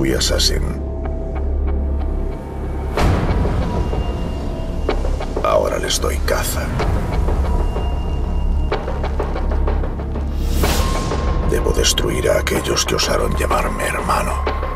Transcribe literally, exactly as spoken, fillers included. Tree Assassin. Ahora les doy caza. Debo destruir a aquellos que osaron llamarme hermano.